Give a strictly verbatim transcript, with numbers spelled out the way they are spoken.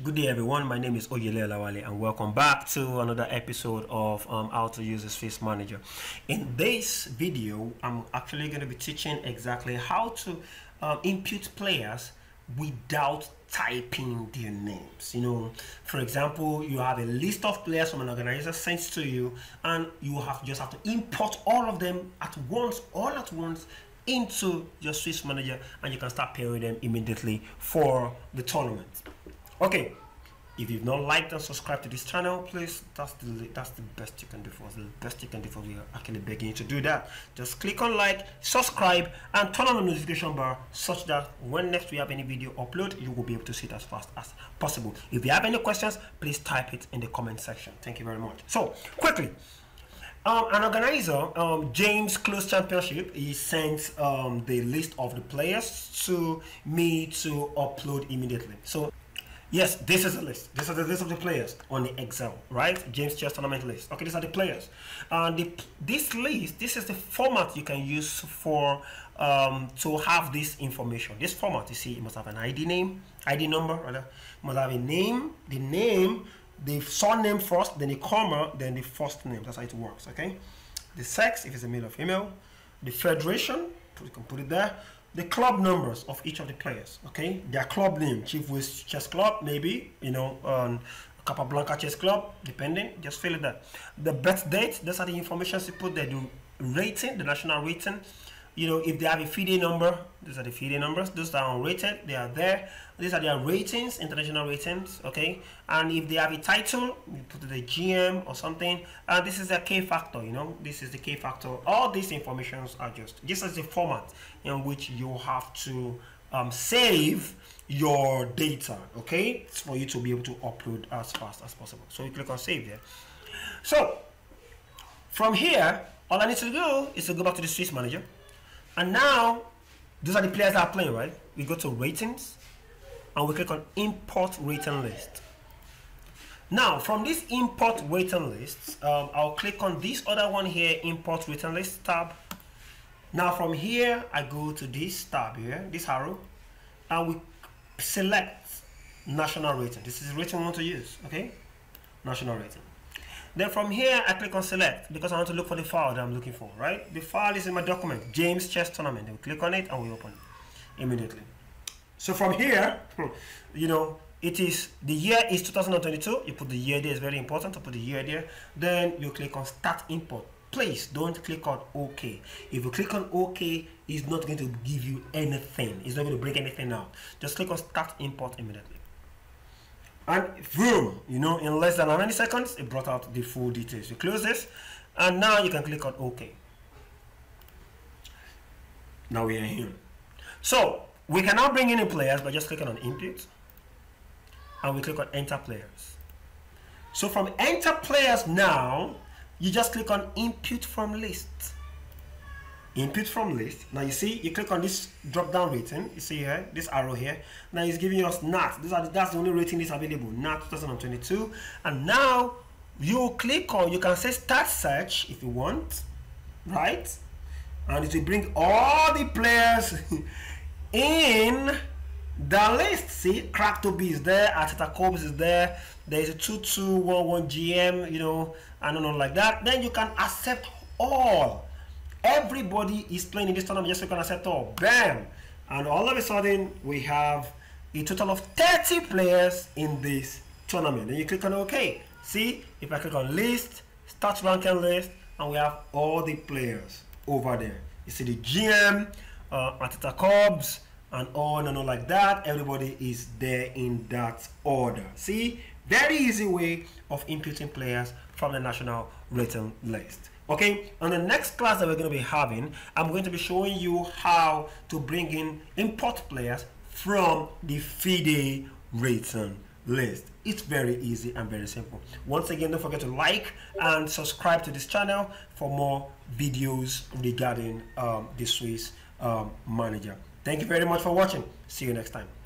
Good day everyone, my name is Oyele Lawale and welcome back to another episode of um, how to use the Swiss Manager. In this video, I'm actually going to be teaching exactly how to uh, input players without typing their names. You know, for example, you have a list of players from an organizer sent to you and you have just have to import all of them at once, all at once, into your Swiss Manager, and you can start pairing them immediately for the tournament. Okay, if you've not liked and subscribed to this channel, please, that's the that's the best you can do for us. The best you can do for us. We are actually begging you to do that. Just click on like, subscribe, and turn on the notification bar such that when next we have any video upload, you will be able to see it as fast as possible. If you have any questions, please type it in the comment section. Thank you very much. So quickly, um, an organizer, um, James Close Championship, he sent um, the list of the players to me to upload immediately. So. Yes, this is a list. This is the list of the players on the Excel, right? James Chess Tournament list. Okay, these are the players. And the, this list, this is the format you can use for um, to have this information. This format, you see, it must have an I D name, I D number, rather. It must have a name, the name, the surname first, then the comma, then the first name. That's how it works, okay? The sex, if it's a male or female. The federation, you can put it there. The club numbers of each of the players, okay? Their club name, Chief Wish Chess Club, maybe, you know, um, Capablanca Chess Club, depending, just fill it there. The birth date, those are the information you put there. The rating, the national rating, you know, if they have a FIDE number, these are the FIDE numbers, those are unrated, they are there. These are their ratings, international ratings, okay? And if they have a title, you put the G M or something, and this is their K factor, you know, this is the K factor. All these informations are just, this is the format in which you have to um, save your data, okay? It's for you to be able to upload as fast as possible. So you click on save there. So from here, all I need to do is to go back to the Swiss Manager. And now, these are the players that are playing, right? We go to ratings, and we click on import rating list. Now, from this import rating list, um, I'll click on this other one here, import rating list tab. Now, from here, I go to this tab here, this arrow, and we select national rating. This is the rating we want to use, okay? National rating. Then from here, I click on select because I want to look for the file that I'm looking for, right? The file is in my document, James Chess Tournament. Then we click on it and we open it immediately. So from here, you know, it is, the year is two thousand twenty-two. You put the year there, it's very important to put the year there. Then you click on start import. Please don't click on OK. If you click on OK, it's not going to give you anything. It's not going to break anything out. Just click on start import immediately. And vroom, you know, in less than how many seconds, it brought out the full details. You close this, and now you can click on OK. Now we are here. So we can now bring in the players by just clicking on input, and we click on enter players. So from enter players now, you just click on input from list. Input from list. Now you see, you click on this drop down rating, you see here, this arrow here. Now it's giving us N A T. These are the, that's the only rating that's available, N A T twenty twenty-two. And now you click on, you can say start search if you want, right? And it will bring all the players in the list. See, Crack to B is there, Ateta Cobbs is there, there is a two two one one G M, you know, and on like that. Then you can accept all. Everybody is playing in this tournament, just click on accept all. Bam! And all of a sudden, we have a total of thirty players in this tournament. Then you click on OK. See, if I click on list, start ranking list, and we have all the players over there. You see the G M, uh, Ateta Cobbs, and on and on like that. Everybody is there in that order. See, very easy way of imputing players from the national rating list. Okay, on the next class that we're going to be having, I'm going to be showing you how to bring in import players from the FIDE rating list. It's very easy and very simple. Once again, don't forget to like and subscribe to this channel for more videos regarding um, the Swiss um, Manager. Thank you very much for watching. See you next time.